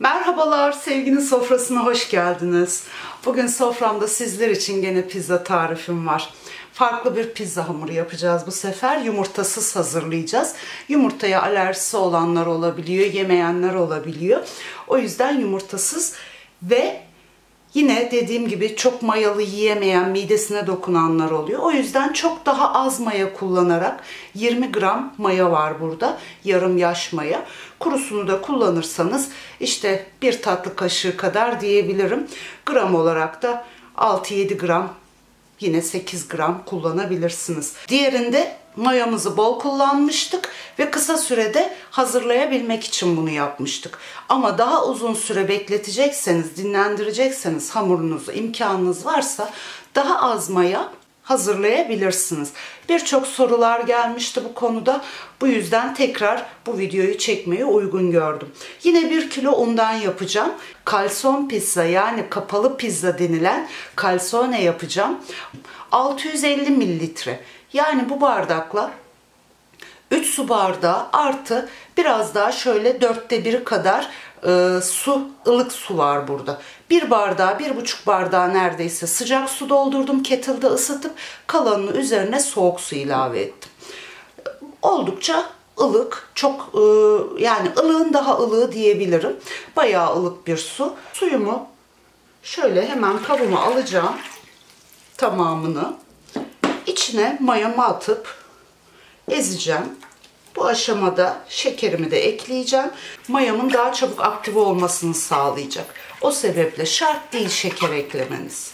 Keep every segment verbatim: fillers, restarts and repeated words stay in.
Merhabalar, sevginin sofrasına hoş geldiniz. Bugün soframda sizler için gene pizza tarifim var. Farklı bir pizza hamuru yapacağız bu sefer. Yumurtasız hazırlayacağız. Yumurtaya alerjisi olanlar olabiliyor, yemeyenler olabiliyor. O yüzden yumurtasız ve yine dediğim gibi çok mayalı yiyemeyen, midesine dokunanlar oluyor. O yüzden çok daha az maya kullanarak, yirmi gram maya var burada, yarım yaş maya. Kurusunu da kullanırsanız işte bir tatlı kaşığı kadar diyebilirim. Gram olarak da altı yedi gram, yine sekiz gram kullanabilirsiniz. Diğerinde mayamızı bol kullanmıştık ve kısa sürede hazırlayabilmek için bunu yapmıştık. Ama daha uzun süre bekletecekseniz, dinlendirecekseniz hamurunuzu, imkanınız varsa daha az maya hazırlayabilirsiniz. Birçok sorular gelmişti bu konuda. Bu yüzden tekrar bu videoyu çekmeyi uygun gördüm. Yine bir kilo undan yapacağım. Calzone pizza, yani kapalı pizza denilen calzone yapacağım. altı yüz elli mililitre. Yani bu bardakla üç su bardağı artı biraz daha şöyle dörtte biri kadar e, su, ılık su var burada. Bir bardağı, bir buçuk bardağı neredeyse sıcak su doldurdum. Kettle'da ısıtıp kalanını üzerine soğuk su ilave ettim. Oldukça ılık, çok e, yani ılığın daha ılığı diyebilirim. Bayağı ılık bir su. Suyumu şöyle hemen kabıma alacağım, tamamını. İçine mayamı atıp ezeceğim. Bu aşamada şekerimi de ekleyeceğim. Mayamın daha çabuk aktif olmasını sağlayacak. O sebeple şart değil şeker eklemeniz.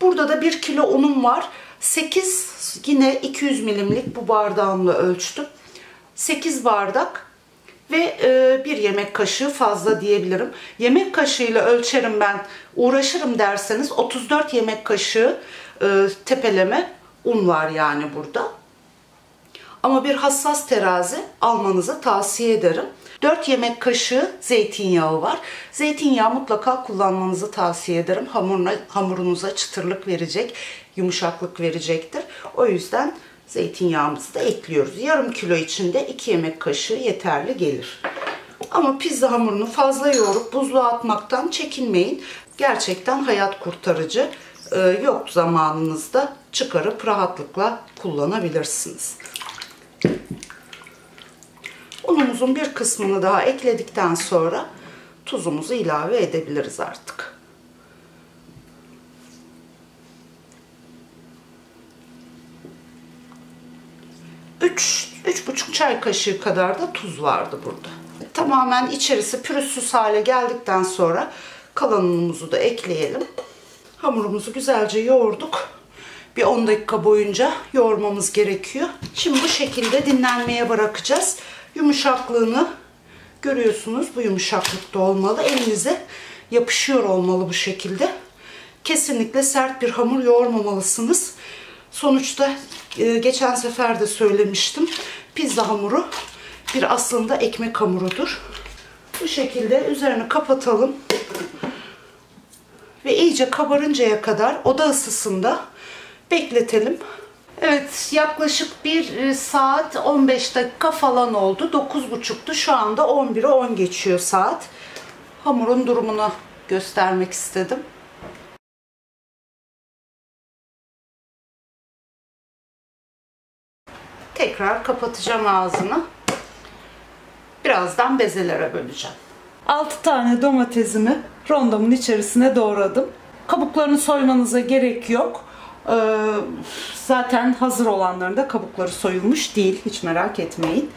Burada da bir kilo unum var. sekiz, yine iki yüz milimlik bu bardağımla ölçtüm. sekiz bardak ve bir yemek kaşığı fazla diyebilirim. Yemek kaşığıyla ölçerim ben, uğraşırım derseniz otuz dört yemek kaşığı tepeleme un var yani burada. Ama bir hassas terazi almanızı tavsiye ederim. dört yemek kaşığı zeytinyağı var. Zeytinyağı mutlaka kullanmanızı tavsiye ederim. Hamuruna, hamurunuza çıtırlık verecek, yumuşaklık verecektir. O yüzden zeytinyağımızı da ekliyoruz. Yarım kilo içinde iki yemek kaşığı yeterli gelir. Ama pizza hamurunu fazla yoğurup buzluğa atmaktan çekinmeyin. Gerçekten hayat kurtarıcı. Ee, yok zamanınızda çıkarıp rahatlıkla kullanabilirsiniz. Unumuzun bir kısmını daha ekledikten sonra tuzumuzu ilave edebiliriz artık. üç üç buçuk çay kaşığı kadar da tuz vardı burada. Tamamen içerisi pürüzsüz hale geldikten sonra kalan unumuzu da ekleyelim. Hamurumuzu güzelce yoğurduk. Bir on dakika boyunca yoğurmamız gerekiyor. Şimdi bu şekilde dinlenmeye bırakacağız. Yumuşaklığını görüyorsunuz. Bu yumuşaklıkta olmalı. Elinize yapışıyor olmalı bu şekilde. Kesinlikle sert bir hamur yoğurmamalısınız. Sonuçta geçen sefer de söylemiştim. Pizza hamuru bir aslında ekmek hamurudur. Bu şekilde üzerine kapatalım. Ve iyice kabarıncaya kadar oda ısısında bekletelim. Evet, yaklaşık bir saat on beş dakika falan oldu. dokuz buçuktu. Şu anda on bire on geçiyor saat. Hamurun durumunu göstermek istedim. Tekrar kapatacağım ağzını. Birazdan bezelere böleceğim. altı tane domatesimi rondomun içerisine doğradım. Kabuklarını soymanıza gerek yok. Ee, zaten hazır olanlarında kabukları soyulmuş değil. Hiç merak etmeyin.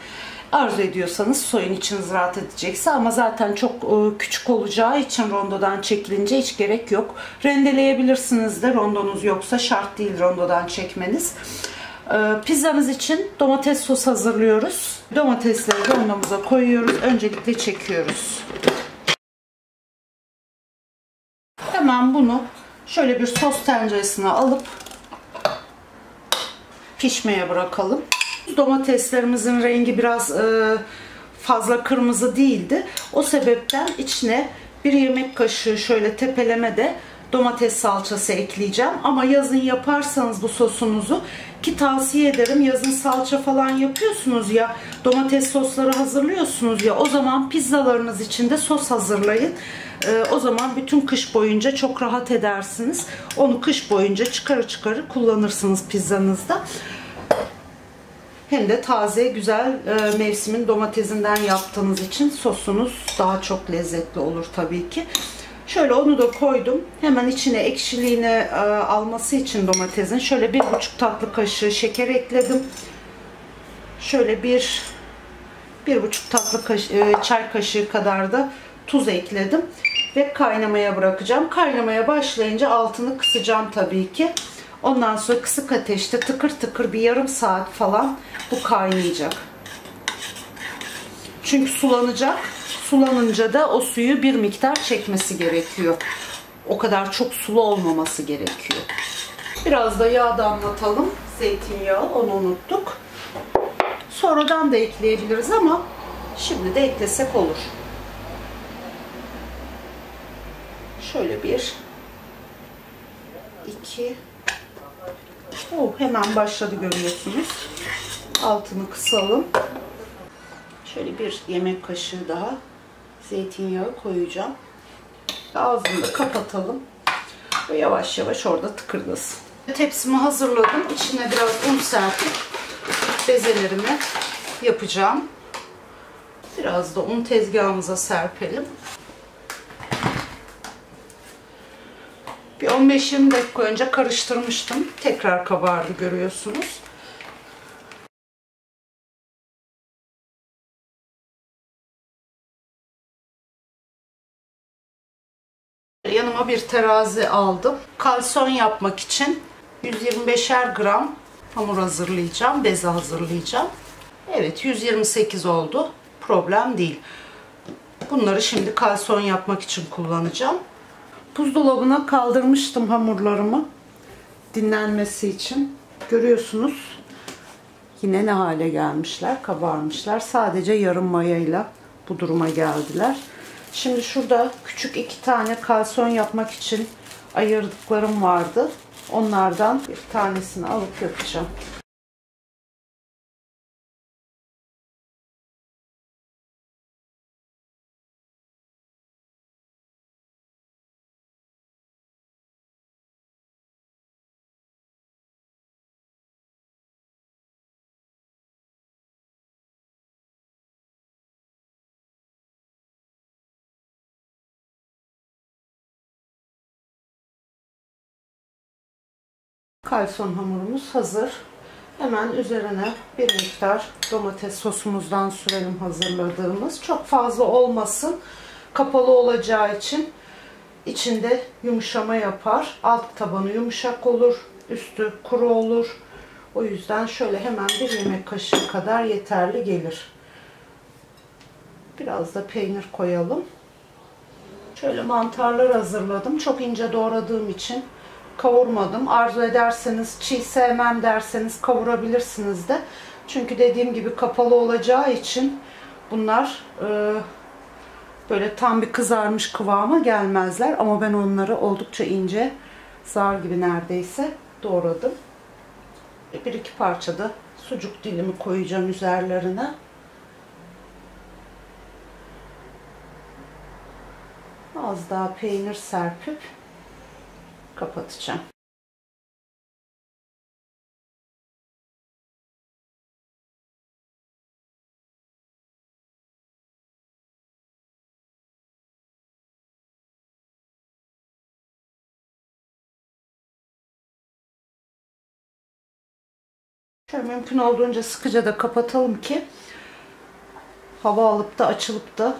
Arzu ediyorsanız soyun, içiniz rahat edecekse, ama zaten çok e, küçük olacağı için rondodan çekilince hiç gerek yok. Rendeleyebilirsiniz de, rondonuz yoksa şart değil rondodan çekmeniz. Ee, pizzamız için domates sos hazırlıyoruz. Domatesleri rondomuza koyuyoruz. Öncelikle çekiyoruz. Hemen bunu şöyle bir sos tenceresine alıp pişmeye bırakalım. Domateslerimizin rengi biraz fazla kırmızı değildi. O sebepten içine bir yemek kaşığı şöyle tepeleme de domates salçası ekleyeceğim. Ama yazın yaparsanız bu sosunuzu, ki tavsiye ederim, yazın salça falan yapıyorsunuz ya, domates sosları hazırlıyorsunuz ya, o zaman pizzalarınız için de sos hazırlayın. Ee, o zaman bütün kış boyunca çok rahat edersiniz. Onu kış boyunca çıkarı çıkarı kullanırsınız pizzanızda. Hem de taze, güzel e, mevsimin domatesinden yaptığınız için sosunuz daha çok lezzetli olur tabii ki. Şöyle onu da koydum. Hemen içine ekşiliğini e, alması için domatesin şöyle bir buçuk tatlı kaşığı şeker ekledim. Şöyle bir bir buçuk tatlı kaşığı, e, çay kaşığı kadar da tuz ekledim ve kaynamaya bırakacağım. Kaynamaya başlayınca altını kısacağım tabii ki. Ondan sonra kısık ateşte tıkır tıkır bir yarım saat falan bu kaynayacak. Çünkü sulanacak. Sulanınca da o suyu bir miktar çekmesi gerekiyor. O kadar çok sulu olmaması gerekiyor. Biraz da yağ damlatalım. Zeytinyağı, onu unuttuk. Sonradan da ekleyebiliriz ama şimdi de eklesek olur. Şöyle bir, iki... Oh, hemen başladı, görüyorsunuz. Altını kısalım. Şöyle bir yemek kaşığı daha zeytinyağı koyacağım. Ağzını da kapatalım. Ve yavaş yavaş orada tıkırdasın. Tepsimi hazırladım. İçine biraz un serpip bezelerimi yapacağım. Biraz da un tezgahımıza serpelim. Bir on beş yirmi dakika önce karıştırmıştım. Tekrar kabardı, görüyorsunuz. Yanıma bir terazi aldım. Calzone yapmak için yüz yirmi beşer gram hamur hazırlayacağım, beze hazırlayacağım. Evet, yüz yirmi sekiz oldu. Problem değil. Bunları şimdi calzone yapmak için kullanacağım. Buzdolabına kaldırmıştım hamurlarımı dinlenmesi için. Görüyorsunuz yine ne hale gelmişler, kabarmışlar. Sadece yarım mayayla bu duruma geldiler. Şimdi şurada küçük iki tane calzone yapmak için ayırdıklarım vardı. Onlardan bir tanesini alıp yapacağım. Calzone hamurumuz hazır. Hemen üzerine bir miktar domates sosumuzdan sürelim, hazırladığımız. Çok fazla olmasın. Kapalı olacağı için içinde yumuşama yapar. Alt tabanı yumuşak olur. Üstü kuru olur. O yüzden şöyle hemen bir yemek kaşığı kadar yeterli gelir. Biraz da peynir koyalım. Şöyle mantarlar hazırladım. Çok ince doğradığım için kavurmadım. Arzu ederseniz, çiğ sevmem derseniz kavurabilirsiniz de. Çünkü dediğim gibi kapalı olacağı için bunlar e, böyle tam bir kızarmış kıvama gelmezler. Ama ben onları oldukça ince, zar gibi neredeyse doğradım. Bir iki parça da sucuk dilimi koyacağım üzerlerine. Az daha peynir serpip kapatacağım. Şöyle mümkün olduğunca sıkıca da kapatalım ki hava alıp da açılıp da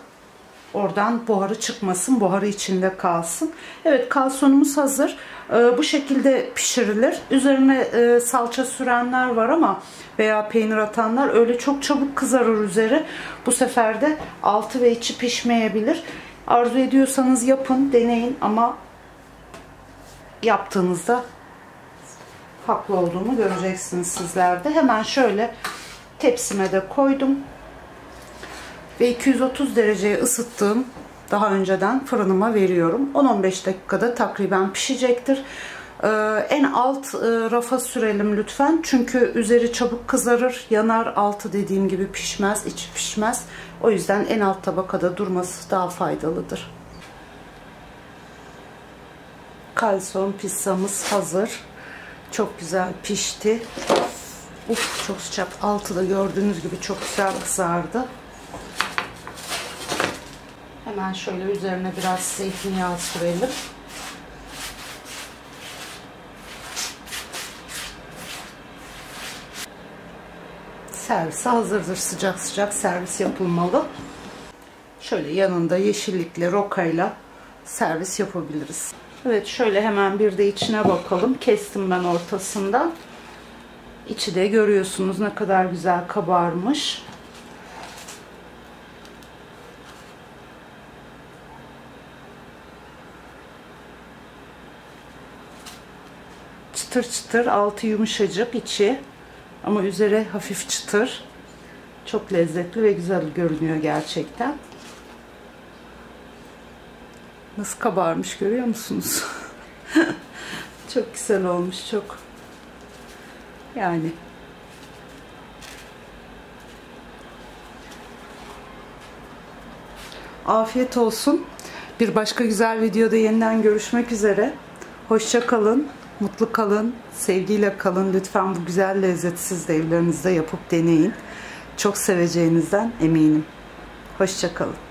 oradan buharı çıkmasın, buharı içinde kalsın. Evet, calzone'umuz hazır. Ee, bu şekilde pişirilir. Üzerine e, salça sürenler var ama veya peynir atanlar, öyle çok çabuk kızarır üzeri. Bu sefer de altı ve içi pişmeyebilir. Arzu ediyorsanız yapın, deneyin ama yaptığınızda haklı olduğumu göreceksiniz sizler de. Hemen şöyle tepsime de koydum. Ve iki yüz otuz dereceye ısıttığım daha önceden fırınıma veriyorum. on on beş dakikada takriben pişecektir. Ee, en alt e, rafa sürelim lütfen. Çünkü üzeri çabuk kızarır, yanar, altı dediğim gibi pişmez, içi pişmez. O yüzden en alt tabakada durması daha faydalıdır. Calzone pizzamız hazır. Çok güzel pişti. Uf, çok sıcak. Altı da gördüğünüz gibi çok güzel kızardı. Hemen şöyle üzerine biraz zeytinyağı sürelim. Servise hazırdır. Sıcak sıcak servis yapılmalı. Şöyle yanında yeşillikle, rokayla servis yapabiliriz. Evet, şöyle hemen bir de içine bakalım. Kestim ben ortasından. İçi de görüyorsunuz ne kadar güzel kabarmış. Çıtır çıtır, altı yumuşacık, içi ama üzeri hafif çıtır. Çok lezzetli ve güzel görünüyor gerçekten. Nasıl kabarmış görüyor musunuz? Çok güzel olmuş, çok. Yani afiyet olsun. Bir başka güzel videoda yeniden görüşmek üzere. Hoşça kalın, mutlu kalın, sevgiyle kalın. Lütfen bu güzel lezzeti siz de evlerinizde yapıp deneyin. Çok seveceğinizden eminim. Hoşça kalın.